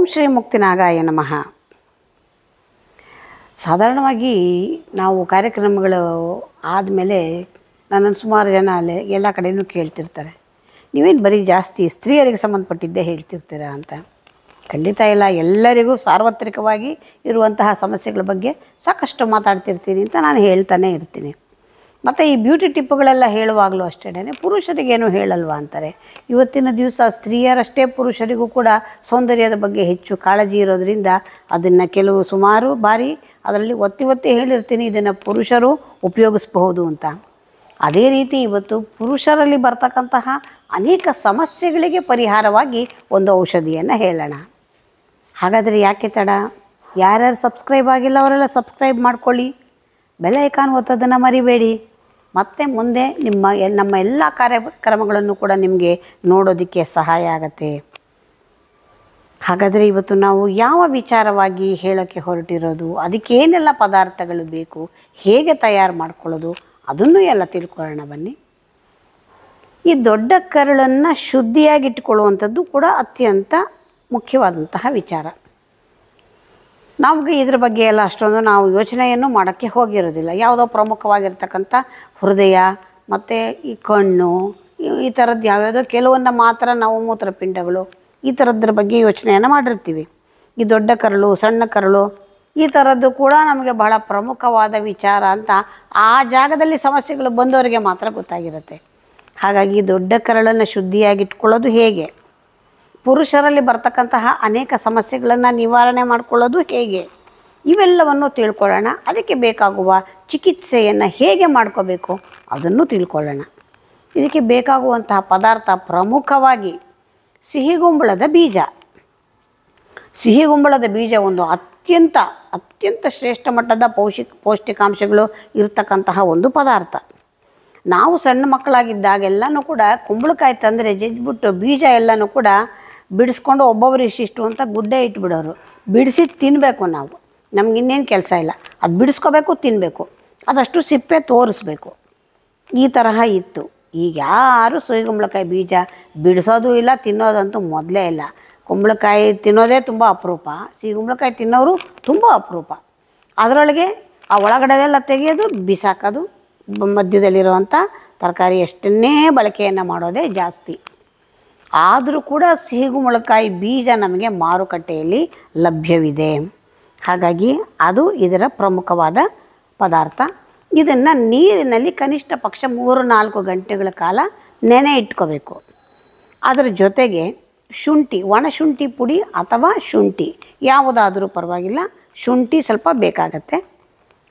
ಓಂ ಶ್ರೀ ಮುಕ್ತಿನಾಗಾಯ ನಮಃ. ಸಾಧಾರಣವಾಗಿ ನಾವು ಕಾರ್ಯಕ್ರಮಗಳು ಆದಮೇಲೆ ನನ್ನನ್ನು ಸುಮಾರು ಜನ ಅಲ್ಲೇ ಎಲ್ಲ ಕಡೆಯೂ ಕೇಳ್ತಿರ್ತಾರೆ, ನೀವೇನು ಬರೀ ಜಾಸ್ತಿ ಸ್ತ್ರೀಯರಿಗೆ ಸಂಬಂಧಪಟ್ಟಿದ್ದೇ ಹೇಳ್ತಿರ್ತೀರಾ ಅಂತ. ಖಂಡಿತ ಇಲ್ಲ, ಎಲ್ಲರಿಗೂ ಸಾರ್ವತ್ರಿಕವಾಗಿ ಇರುವಂತಹ ಸಮಸ್ಯೆಗಳ ಬಗ್ಗೆ ಸಾಕಷ್ಟು ಮಾತಾಡ್ತಿರ್ತೀನಿ ಅಂತ ನಾನು ಹೇಳ್ತಾನೆ ಇರ್ತೀನಿ. ಮತ್ತು ಈ ಬ್ಯೂಟಿ ಟಿಪ್ಪುಗಳೆಲ್ಲ ಹೇಳುವಾಗಲೂ ಅಷ್ಟೇ, ಪುರುಷರಿಗೇನು ಹೇಳಲ್ವಾ ಅಂತಾರೆ. ಇವತ್ತಿನ ದಿವಸ ಸ್ತ್ರೀಯರಷ್ಟೇ ಪುರುಷರಿಗೂ ಕೂಡ ಸೌಂದರ್ಯದ ಬಗ್ಗೆ ಹೆಚ್ಚು ಕಾಳಜಿ ಇರೋದರಿಂದ ಅದನ್ನು ಕೆಲವು ಸುಮಾರು ಬಾರಿ ಅದರಲ್ಲಿ ಒತ್ತಿ ಹೇಳಿರ್ತೀನಿ, ಇದನ್ನು ಪುರುಷರು ಉಪಯೋಗಿಸಬಹುದು ಅಂತ. ಅದೇ ರೀತಿ ಇವತ್ತು ಪುರುಷರಲ್ಲಿ ಬರ್ತಕ್ಕಂತಹ ಅನೇಕ ಸಮಸ್ಯೆಗಳಿಗೆ ಪರಿಹಾರವಾಗಿ ಒಂದು ಔಷಧಿಯನ್ನು ಹೇಳೋಣ. ಹಾಗಾದರೆ ಯಾಕೆ ತಡ? ಯಾರ್ಯಾರು ಸಬ್ಸ್ಕ್ರೈಬ್ ಆಗಿಲ್ಲ ಅವರೆಲ್ಲ ಸಬ್ಸ್ಕ್ರೈಬ್ ಮಾಡ್ಕೊಳ್ಳಿ, ಬೆಲ್ ಐಕಾನ್ ಒತ್ತೋದನ್ನು ಮರಿಬೇಡಿ. ಮತ್ತು ಮುಂದೆ ನಮ್ಮ ಎಲ್ಲ ಕಾರ್ಯಕ್ರಮಗಳನ್ನು ಕೂಡ ನಿಮಗೆ ನೋಡೋದಕ್ಕೆ ಸಹಾಯ ಆಗುತ್ತೆ. ಹಾಗಾದರೆ ಇವತ್ತು ನಾವು ಯಾವ ವಿಚಾರವಾಗಿ ಹೇಳೋಕ್ಕೆ ಹೊರಟಿರೋದು, ಅದಕ್ಕೇನೆಲ್ಲ ಪದಾರ್ಥಗಳು ಬೇಕು, ಹೇಗೆ ತಯಾರು ಮಾಡ್ಕೊಳ್ಳೋದು, ಅದನ್ನು ಎಲ್ಲ ತಿಳ್ಕೊಳ್ಳೋಣ ಬನ್ನಿ. ಈ ದೊಡ್ಡ ಕರುಳನ್ನು ಶುದ್ಧಿಯಾಗಿಟ್ಟುಕೊಳ್ಳುವಂಥದ್ದು ಕೂಡ ಅತ್ಯಂತ ಮುಖ್ಯವಾದಂತಹ ವಿಚಾರ. ನಮಗೆ ಇದ್ರ ಬಗ್ಗೆ ಎಲ್ಲ ಅಷ್ಟೊಂದು ನಾವು ಯೋಚನೆಯನ್ನು ಮಾಡೋಕ್ಕೆ ಹೋಗಿರೋದಿಲ್ಲ. ಯಾವುದೋ ಪ್ರಮುಖವಾಗಿರ್ತಕ್ಕಂಥ ಹೃದಯ ಮತ್ತು ಈ ಕಣ್ಣು ಈ ಥರದ್ದು ಯಾವುದೋ ಕೆಲವೊಂದು ಮಾತ್ರ ನಾವು ಮೂತ್ರಪಿಂಡಗಳು ಈ ಥರದ್ರ ಬಗ್ಗೆ ಯೋಚನೆಯನ್ನು ಮಾಡಿರ್ತೀವಿ. ಈ ದೊಡ್ಡ ಕರಳು ಸಣ್ಣ ಕರಳು ಈ ಥರದ್ದು ಕೂಡ ನಮಗೆ ಬಹಳ ಪ್ರಮುಖವಾದ ವಿಚಾರ ಅಂತ ಆ ಜಾಗದಲ್ಲಿ ಸಮಸ್ಯೆಗಳು ಬಂದವರಿಗೆ ಮಾತ್ರ ಗೊತ್ತಾಗಿರುತ್ತೆ. ಹಾಗಾಗಿ ದೊಡ್ಡ ಕರಳನ್ನು ಶುದ್ಧಿಯಾಗಿಟ್ಕೊಳ್ಳೋದು ಹೇಗೆ, ಪುರುಷರಲ್ಲಿ ಬರ್ತಕ್ಕಂತಹ ಅನೇಕ ಸಮಸ್ಯೆಗಳನ್ನು ನಿವಾರಣೆ ಮಾಡಿಕೊಳ್ಳೋದು ಹೇಗೆ, ಇವೆಲ್ಲವನ್ನು ತಿಳ್ಕೊಳ್ಳೋಣ. ಅದಕ್ಕೆ ಬೇಕಾಗುವ ಚಿಕಿತ್ಸೆಯನ್ನು ಹೇಗೆ ಮಾಡ್ಕೋಬೇಕು ಅದನ್ನು ತಿಳ್ಕೊಳ್ಳೋಣ. ಇದಕ್ಕೆ ಬೇಕಾಗುವಂತಹ ಪದಾರ್ಥ ಪ್ರಮುಖವಾಗಿ ಸಿಹಿಗುಂಬಳದ ಬೀಜ. ಸಿಹಿಗುಂಬಳದ ಬೀಜ ಒಂದು ಅತ್ಯಂತ ಶ್ರೇಷ್ಠ ಮಟ್ಟದ ಪೌಷ್ಟಿಕಾಂಶಗಳು ಇರತಕ್ಕಂತಹ ಒಂದು ಪದಾರ್ಥ. ನಾವು ಸಣ್ಣ ಮಕ್ಕಳಾಗಿದ್ದಾಗೆಲ್ಲನೂ ಕೂಡ ಕುಂಬಳಕಾಯಿ ತಂದರೆ ಜಜ್ಜಿಬಿಟ್ಟು ಬೀಜ ಎಲ್ಲನೂ ಕೂಡ ಬಿಡಿಸ್ಕೊಂಡು ಒಬ್ಬೊಬ್ಬರು ಇಷ್ಟಿಷ್ಟು ಅಂತ ಗುಡ್ಡೆ ಇಟ್ಬಿಡೋರು. ಬಿಡಿಸಿ ತಿನ್ನಬೇಕು ನಾವು, ನಮಗಿನ್ನೇನು ಕೆಲಸ ಇಲ್ಲ, ಅದು ಬಿಡಿಸ್ಕೋಬೇಕು, ತಿನ್ನಬೇಕು, ಅದಷ್ಟು ಸಿಪ್ಪೆ ತೋರಿಸ್ಬೇಕು, ಈ ತರಹ ಇತ್ತು. ಈಗ ಯಾರೂ ಸಿಹಿ ಕುಂಬಳಕಾಯಿ ಬೀಜ ಬಿಡಿಸೋದು ಇಲ್ಲ, ತಿನ್ನೋದಂತೂ ಮೊದಲೇ ಇಲ್ಲ. ಕುಂಬಳಕಾಯಿ ತಿನ್ನೋದೇ ತುಂಬ ಅಪರೂಪ, ಸಿಹಿ ಕುಂಬಳಕಾಯಿ ತಿನ್ನೋರು ತುಂಬ ಅಪರೂಪ. ಅದರೊಳಗೆ ಆ ಒಳಗಡೆದೆಲ್ಲ ತೆಗೆಯೋದು, ಬಿಸಾಕೋದು, ಮಧ್ಯದಲ್ಲಿರುವಂಥ ತರಕಾರಿ ಎಷ್ಟನ್ನೇ ಬಳಕೆಯನ್ನು ಮಾಡೋದೇ ಜಾಸ್ತಿ. ಆದರೂ ಕೂಡ ಸಿಹಿಗುಂಬಳಕಾಯಿ ಬೀಜ ನಮಗೆ ಮಾರುಕಟ್ಟೆಯಲ್ಲಿ ಲಭ್ಯವಿದೆ. ಹಾಗಾಗಿ ಅದು ಇದರ ಪ್ರಮುಖವಾದ ಪದಾರ್ಥ. ಇದನ್ನು ನೀರಿನಲ್ಲಿ ಕನಿಷ್ಠ ಪಕ್ಷ 3-4 ಗಂಟೆಗಳ ಕಾಲ ನೆನೆ ಇಟ್ಕೋಬೇಕು. ಅದರ ಜೊತೆಗೆ ಶುಂಠಿ, ಒಣಶುಂಠಿ ಪುಡಿ ಅಥವಾ ಶುಂಠಿ ಯಾವುದಾದರೂ ಪರವಾಗಿಲ್ಲ, ಶುಂಠಿ ಸ್ವಲ್ಪ ಬೇಕಾಗತ್ತೆ.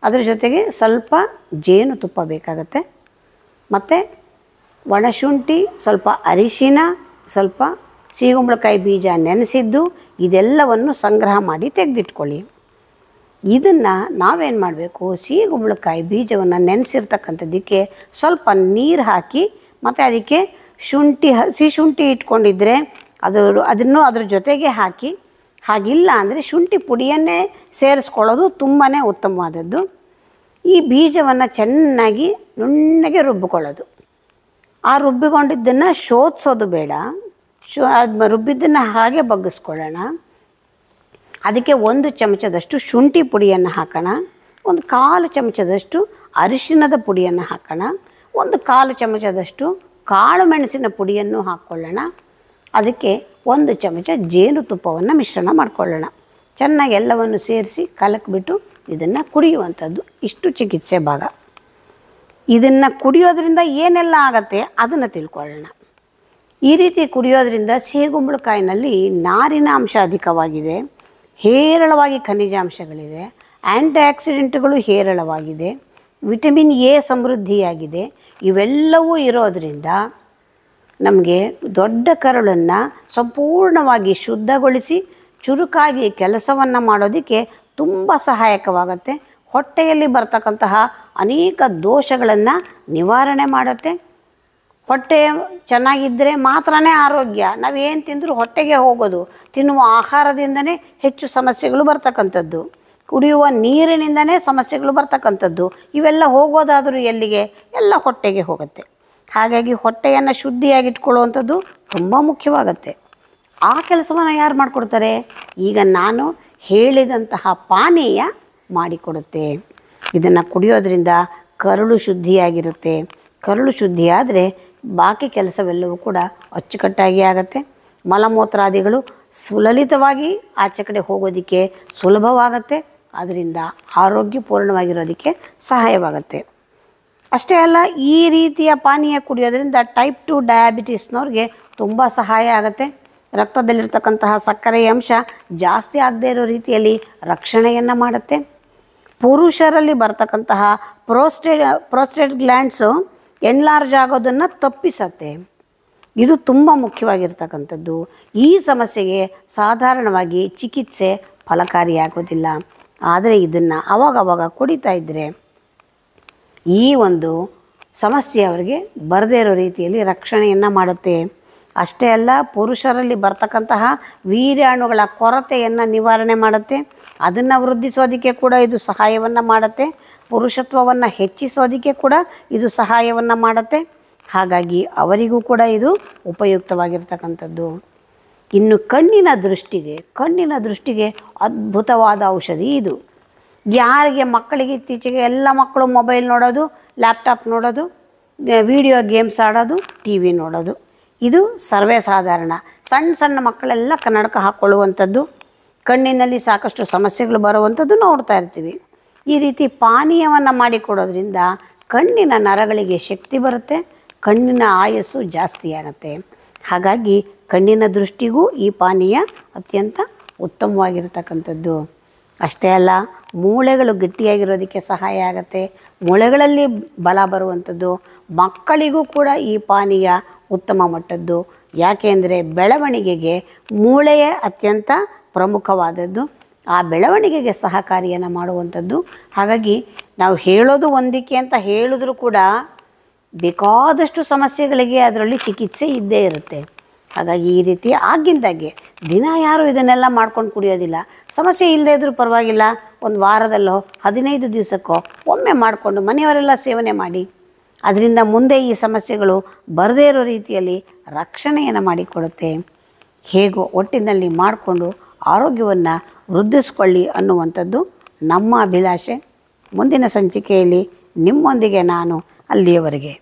ಅದರ ಜೊತೆಗೆ ಸ್ವಲ್ಪ ಜೇನುತುಪ್ಪ ಬೇಕಾಗುತ್ತೆ, ಮತ್ತು ಒಣಶುಂಠಿ, ಸ್ವಲ್ಪ ಅರಿಶಿನ, ಸ್ವಲ್ಪ ಸಿಹಿಗುಂಬಳಕಾಯಿ ಬೀಜ ನೆನೆಸಿದ್ದು, ಇದೆಲ್ಲವನ್ನು ಸಂಗ್ರಹ ಮಾಡಿ ತೆಗೆದಿಟ್ಕೊಳ್ಳಿ. ಇದನ್ನು ನಾವೇನು ಮಾಡಬೇಕು, ಸಿಹಿಗುಂಬಳಕಾಯಿ ಬೀಜವನ್ನು ನೆನೆಸಿರ್ತಕ್ಕಂಥದ್ದಕ್ಕೆ ಸ್ವಲ್ಪ ನೀರು ಹಾಕಿ, ಮತ್ತು ಅದಕ್ಕೆ ಶುಂಠಿ, ಹಸಿ ಶುಂಠಿ ಇಟ್ಕೊಂಡಿದ್ದರೆ ಅದನ್ನು ಅದ್ರ ಜೊತೆಗೆ ಹಾಕಿ, ಹಾಗಿಲ್ಲ ಅಂದರೆ ಶುಂಠಿ ಪುಡಿಯನ್ನೇ ಸೇರಿಸ್ಕೊಳ್ಳೋದು ತುಂಬಾ ಉತ್ತಮವಾದದ್ದು. ಈ ಬೀಜವನ್ನು ಚೆನ್ನಾಗಿ ನುಣ್ಣಗೆ ರುಬ್ಬಿಕೊಳ್ಳೋದು. ಆ ರುಬ್ಬಿಕೊಂಡಿದ್ದನ್ನು ಶೋಧಿಸೋದು ಬೇಡ, ರುಬ್ಬಿದ್ದನ್ನು ಹಾಗೆ ಬಗ್ಗಿಸ್ಕೊಳ್ಳೋಣ. ಅದಕ್ಕೆ 1 ಚಮಚದಷ್ಟು ಶುಂಠಿ ಪುಡಿಯನ್ನು ಹಾಕೋಣ, 1/4 ಚಮಚದಷ್ಟು ಅರಿಶಿನದ ಪುಡಿಯನ್ನು ಹಾಕೋಣ, 1/4 ಚಮಚದಷ್ಟು ಕಾಳು ಮೆಣಸಿನ ಪುಡಿಯನ್ನು ಹಾಕ್ಕೊಳ್ಳೋಣ, ಅದಕ್ಕೆ 1 ಚಮಚ ಜೇನುತುಪ್ಪವನ್ನು ಮಿಶ್ರಣ ಮಾಡಿಕೊಳ್ಳೋಣ. ಚೆನ್ನಾಗಿ ಎಲ್ಲವನ್ನು ಸೇರಿಸಿ ಕಲಕಿಬಿಟ್ಟು ಇದನ್ನು ಕುಡಿಯುವಂಥದ್ದು. ಇಷ್ಟು ಚಿಕಿತ್ಸೆ ಭಾಗ. ಇದನ್ನು ಕುಡಿಯೋದ್ರಿಂದ ಏನೆಲ್ಲ ಆಗುತ್ತೆ ಅದನ್ನು ತಿಳ್ಕೊಳ್ಳೋಣ. ಈ ರೀತಿ ಕುಡಿಯೋದ್ರಿಂದ ಸಿಹಿಗುಂಬಳಕಾಯಿನಲ್ಲಿ ನಾರಿನ ಅಂಶ ಅಧಿಕವಾಗಿದೆ, ಹೇರಳವಾಗಿ ಖನಿಜಾಂಶಗಳಿದೆ, ಆ್ಯಂಟಿ ಆಕ್ಸಿಡೆಂಟ್ಗಳು ಹೇರಳವಾಗಿದೆ, ವಿಟಮಿನ್ ಎ ಸಮೃದ್ಧಿಯಾಗಿದೆ. ಇವೆಲ್ಲವೂ ಇರೋದರಿಂದ ನಮಗೆ ದೊಡ್ಡ ಕರುಳನ್ನು ಸಂಪೂರ್ಣವಾಗಿ ಶುದ್ಧಗೊಳಿಸಿ ಚುರುಕಾಗಿ ಕೆಲಸವನ್ನು ಮಾಡೋದಕ್ಕೆ ತುಂಬ ಸಹಾಯಕವಾಗುತ್ತೆ. ಹೊಟ್ಟೆಯಲ್ಲಿ ಬರ್ತಕ್ಕಂತಹ ಅನೇಕ ದೋಷಗಳನ್ನು ನಿವಾರಣೆ ಮಾಡುತ್ತೆ. ಹೊಟ್ಟೆ ಚೆನ್ನಾಗಿದ್ದರೆ ಮಾತ್ರ ಆರೋಗ್ಯ. ನಾವೇನು ತಿಂದರೂ ಹೊಟ್ಟೆಗೆ ಹೋಗೋದು, ತಿನ್ನುವ ಆಹಾರದಿಂದನೇ ಹೆಚ್ಚು ಸಮಸ್ಯೆಗಳು ಬರ್ತಕ್ಕಂಥದ್ದು, ಕುಡಿಯುವ ನೀರಿನಿಂದನೇ ಸಮಸ್ಯೆಗಳು ಬರ್ತಕ್ಕಂಥದ್ದು. ಇವೆಲ್ಲ ಹೋಗೋದಾದರೂ ಎಲ್ಲಿಗೆ, ಎಲ್ಲ ಹೊಟ್ಟೆಗೆ ಹೋಗುತ್ತೆ. ಹಾಗಾಗಿ ಹೊಟ್ಟೆಯನ್ನು ಶುದ್ಧಿಯಾಗಿಟ್ಕೊಳ್ಳುವಂಥದ್ದು ತುಂಬ ಮುಖ್ಯವಾಗುತ್ತೆ. ಆ ಕೆಲಸವನ್ನು ಯಾರು ಮಾಡಿಕೊಡ್ತಾರೆ? ಈಗ ನಾನು ಹೇಳಿದಂತಹ ಪಾನೀಯ ಮಾಡಿಕೊಡುತ್ತೆ. ಇದನ್ನು ಕುಡಿಯೋದ್ರಿಂದ ಕರುಳು ಶುದ್ಧಿಯಾಗಿರುತ್ತೆ. ಕರುಳು ಶುದ್ಧಿಯಾದರೆ ಬಾಕಿ ಕೆಲಸವೆಲ್ಲವೂ ಕೂಡ ಅಚ್ಚುಕಟ್ಟಾಗಿ ಆಗುತ್ತೆ. ಮಲಮೂತ್ರಾದಿಗಳು ಸುಲಲಿತವಾಗಿ ಆಚೆ ಕಡೆ ಹೋಗೋದಕ್ಕೆ ಸುಲಭವಾಗುತ್ತೆ. ಅದರಿಂದ ಆರೋಗ್ಯಪೂರ್ಣವಾಗಿರೋದಕ್ಕೆ ಸಹಾಯವಾಗುತ್ತೆ. ಅಷ್ಟೇ ಅಲ್ಲ, ಈ ರೀತಿಯ ಪಾನೀಯ ಕುಡಿಯೋದ್ರಿಂದ ಟೈಪ್ 2 ಡಯಾಬಿಟಿಸ್ನವ್ರಿಗೆ ತುಂಬ ಸಹಾಯ ಆಗುತ್ತೆ. ರಕ್ತದಲ್ಲಿರ್ತಕ್ಕಂತಹ ಸಕ್ಕರೆಯ ಅಂಶ ಜಾಸ್ತಿ ಆಗದೇ ಇರೋ ರೀತಿಯಲ್ಲಿ ರಕ್ಷಣೆಯನ್ನು ಮಾಡುತ್ತೆ. ಪುರುಷರಲ್ಲಿ ಬರ್ತಕ್ಕಂತಹ ಪ್ರೋಸ್ಟೇಟ್ ಗ್ಲ್ಯಾಂಡ್ಸು ಎನ್ಲಾರ್ಜ್ ಆಗೋದನ್ನು ತಪ್ಪಿಸತ್ತೆ. ಇದು ತುಂಬ ಮುಖ್ಯವಾಗಿರ್ತಕ್ಕಂಥದ್ದು. ಈ ಸಮಸ್ಯೆಗೆ ಸಾಧಾರಣವಾಗಿ ಚಿಕಿತ್ಸೆ ಫಲಕಾರಿಯಾಗೋದಿಲ್ಲ. ಆದರೆ ಇದನ್ನು ಅವಾಗವಾಗ ಕುಡಿತಾ ಇದ್ದರೆ ಈ ಒಂದು ಸಮಸ್ಯೆ ಅವರಿಗೆ ಬರದೇ ಇರೋ ರೀತಿಯಲ್ಲಿ ರಕ್ಷಣೆಯನ್ನು ಮಾಡುತ್ತೆ. ಅಷ್ಟೇ ಅಲ್ಲ, ಪುರುಷರಲ್ಲಿ ಬರ್ತಕ್ಕಂತಹ ವೀರ್ಯಾಣುಗಳ ಕೊರತೆಯನ್ನು ನಿವಾರಣೆ ಮಾಡುತ್ತೆ. ಅದನ್ನು ವೃದ್ಧಿಸೋದಕ್ಕೆ ಕೂಡ ಇದು ಸಹಾಯವನ್ನು ಮಾಡುತ್ತೆ. ಪುರುಷತ್ವವನ್ನು ಹೆಚ್ಚಿಸೋದಕ್ಕೆ ಕೂಡ ಇದು ಸಹಾಯವನ್ನು ಮಾಡುತ್ತೆ. ಹಾಗಾಗಿ ಅವರಿಗೂ ಕೂಡ ಇದು ಉಪಯುಕ್ತವಾಗಿರ್ತಕ್ಕಂಥದ್ದು. ಇನ್ನು ಕಣ್ಣಿನ ದೃಷ್ಟಿಗೆ ಅದ್ಭುತವಾದ ಔಷಧಿ ಇದು. ಯಾರಿಗೆ ಮಕ್ಕಳಿಗೆ ಇತ್ತೀಚೆಗೆ ಎಲ್ಲ ಮಕ್ಕಳು ಮೊಬೈಲ್ ನೋಡೋದು, ಲ್ಯಾಪ್ಟಾಪ್ ನೋಡೋದು, ವಿಡಿಯೋ ಗೇಮ್ಸ್ ಆಡೋದು, ಟಿ ವಿ ನೋಡೋದು, ಇದು ಸರ್ವೇ ಸಾಧಾರಣ. ಸಣ್ಣ ಸಣ್ಣ ಮಕ್ಕಳೆಲ್ಲ ಕನ್ನಡಕ ಹಾಕ್ಕೊಳ್ಳುವಂಥದ್ದು, ಕಣ್ಣಿನಲ್ಲಿ ಸಾಕಷ್ಟು ಸಮಸ್ಯೆಗಳು ಬರುವಂಥದ್ದು ನೋಡ್ತಾ ಇರ್ತೀವಿ. ಈ ರೀತಿ ಪಾನೀಯವನ್ನು ಮಾಡಿಕೊಡೋದ್ರಿಂದ ಕಣ್ಣಿನ ನರಗಳಿಗೆ ಶಕ್ತಿ ಬರುತ್ತೆ, ಕಣ್ಣಿನ ಆಯಸ್ಸು ಜಾಸ್ತಿ ಆಗುತ್ತೆ. ಹಾಗಾಗಿ ಕಣ್ಣಿನ ದೃಷ್ಟಿಗೂ ಈ ಪಾನೀಯ ಅತ್ಯಂತ ಉತ್ತಮವಾಗಿರತಕ್ಕಂಥದ್ದು. ಅಷ್ಟೇ ಅಲ್ಲ, ಮೂಳೆಗಳು ಗಟ್ಟಿಯಾಗಿರೋದಕ್ಕೆ ಸಹಾಯ ಆಗುತ್ತೆ. ಮೂಳೆಗಳಲ್ಲಿ ಬಲ ಬರುವಂಥದ್ದು. ಮಕ್ಕಳಿಗೂ ಕೂಡ ಈ ಪಾನೀಯ ಉತ್ತಮ ಮಟ್ಟದ್ದು. ಯಾಕೆಂದರೆ ಬೆಳವಣಿಗೆಗೆ ಮೂಳೆಯೇ ಅತ್ಯಂತ ಪ್ರಮುಖವಾದದ್ದು. ಆ ಬೆಳವಣಿಗೆಗೆ ಸಹಕಾರಿಯನ್ನು ಮಾಡುವಂಥದ್ದು. ಹಾಗಾಗಿ ನಾವು ಹೇಳೋದು ಒಂದಕ್ಕೆ ಅಂತ ಹೇಳಿದ್ರೂ ಕೂಡ ಬೇಕಾದಷ್ಟು ಸಮಸ್ಯೆಗಳಿಗೆ ಅದರಲ್ಲಿ ಚಿಕಿತ್ಸೆ ಇದ್ದೇ ಇರುತ್ತೆ. ಹಾಗಾಗಿ ಈ ರೀತಿ ಆಗಿಂದಾಗೆ ದಿನ ಯಾರು ಇದನ್ನೆಲ್ಲ ಮಾಡ್ಕೊಂಡು ಕುಡಿಯೋದಿಲ್ಲ. ಸಮಸ್ಯೆ ಇಲ್ಲದೇ ಇದ್ರೂ ಪರವಾಗಿಲ್ಲ, ಒಂದು ವಾರದಲ್ಲೋ 15 ದಿವಸಕ್ಕೋ ಒಮ್ಮೆ ಮಾಡಿಕೊಂಡು ಮನೆಯವರೆಲ್ಲ ಸೇವನೆ ಮಾಡಿ. ಅದರಿಂದ ಮುಂದೆ ಈ ಸಮಸ್ಯೆಗಳು ಬರದೇ ಇರೋ ರೀತಿಯಲ್ಲಿ ರಕ್ಷಣೆಯನ್ನು ಮಾಡಿಕೊಡುತ್ತೆ. ಹೇಗೋ ಒಟ್ಟಿನಲ್ಲಿ ಮಾಡಿಕೊಂಡು ಆರೋಗ್ಯವನ್ನು ವೃದ್ಧಿಸ್ಕೊಳ್ಳಿ ಅನ್ನುವಂಥದ್ದು ನಮ್ಮ ಅಭಿಲಾಷೆ. ಮುಂದಿನ ಸಂಚಿಕೆಯಲ್ಲಿ ನಿಮ್ಮೊಂದಿಗೆ ನಾನು. ಅಲ್ಲಿಯವರೆಗೆ